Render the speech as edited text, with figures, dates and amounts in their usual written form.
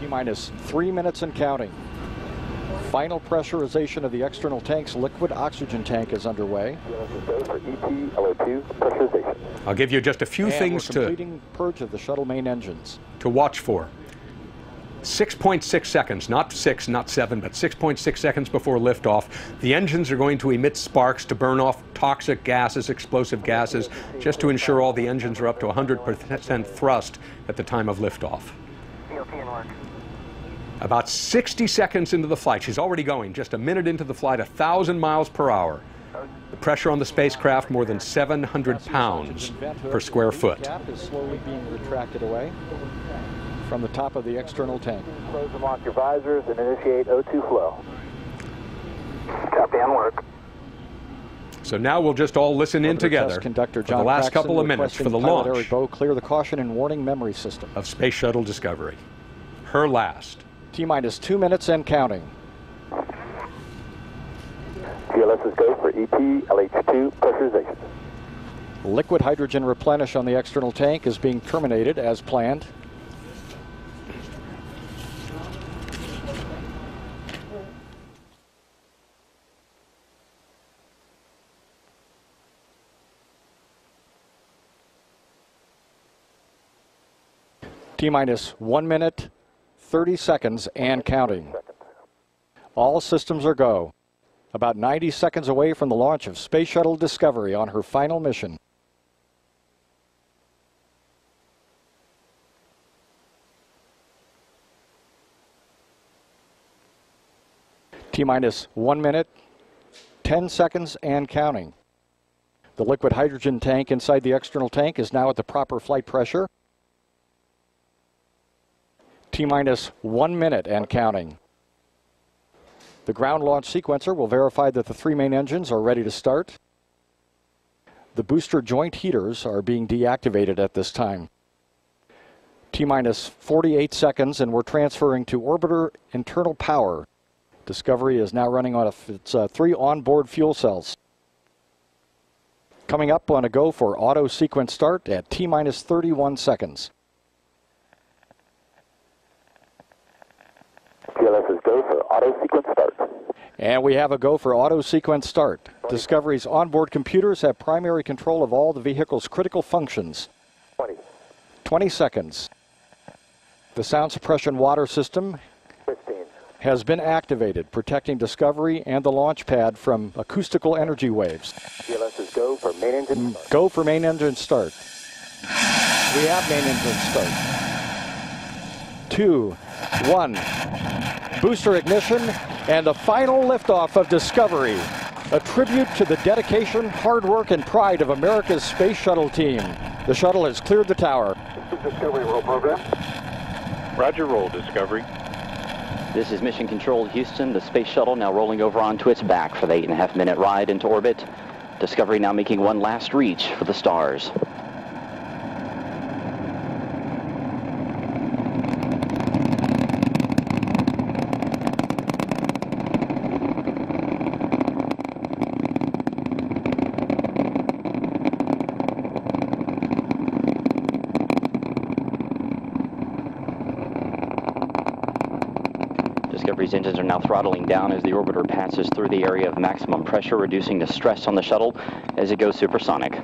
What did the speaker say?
T-minus 3 minutes and counting. Final pressurization of the external tank's liquid oxygen tank is underway. For EP LH2 pressurization. I'll give you just a few things to completing purge of the shuttle main engines. To watch for. 6.6 seconds, not 6, not 7, but 6.6 seconds before liftoff. The engines are going to emit sparks to burn off toxic gases, explosive gases, just to ensure all the engines are up to 100% thrust at the time of liftoff. About 60 seconds into the flight, she's already going, just a minute into the flight, 1,000 miles per hour. The pressure on the spacecraft more than 700 pounds per square foot. The cap is slowly being retracted away from the top of the external tank. Close and lock your visors and initiate O2 flow. Tap and work. So now we'll just all listen in together for the last couple of minutes for the launch. Clear the caution and warning memory system of Space Shuttle Discovery. Her last. T-minus 2 minutes and counting. TLS is go for EP LH2 pressurization. Liquid hydrogen replenish on the external tank is being terminated as planned. T-minus 1 minute, 30 seconds, and counting. All systems are go. About 90 seconds away from the launch of Space Shuttle Discovery on her final mission. T-minus 1 minute, 10 seconds, and counting. The liquid hydrogen tank inside the external tank is now at the proper flight pressure. T-minus 1 minute and counting. The ground launch sequencer will verify that the three main engines are ready to start. The booster joint heaters are being deactivated at this time. T-minus 48 seconds and we're transferring to orbiter internal power. Discovery is now running on its three onboard fuel cells. Coming up on a go for auto sequence start at T-minus 31 seconds. TLS is go for auto sequence start. And we have a go for auto sequence start. Discovery's onboard computers have primary control of all the vehicle's critical functions. 20 seconds. The sound suppression water system has been activated, protecting Discovery and the launch pad from acoustical energy waves. TLS is go for main engine start. Go for main engine start. We have main engine start. 2, 1. Booster ignition and the final liftoff of Discovery, a tribute to the dedication, hard work, and pride of America's Space Shuttle team. The shuttle has cleared the tower. This is Discovery roll program. Roger, roll Discovery. This is Mission Control Houston. The Space Shuttle now rolling over onto its back for the 8.5-minute ride into orbit. Discovery now making one last reach for the stars. Discovery's engines are now throttling down as the orbiter passes through the area of maximum pressure, reducing the stress on the shuttle as it goes supersonic.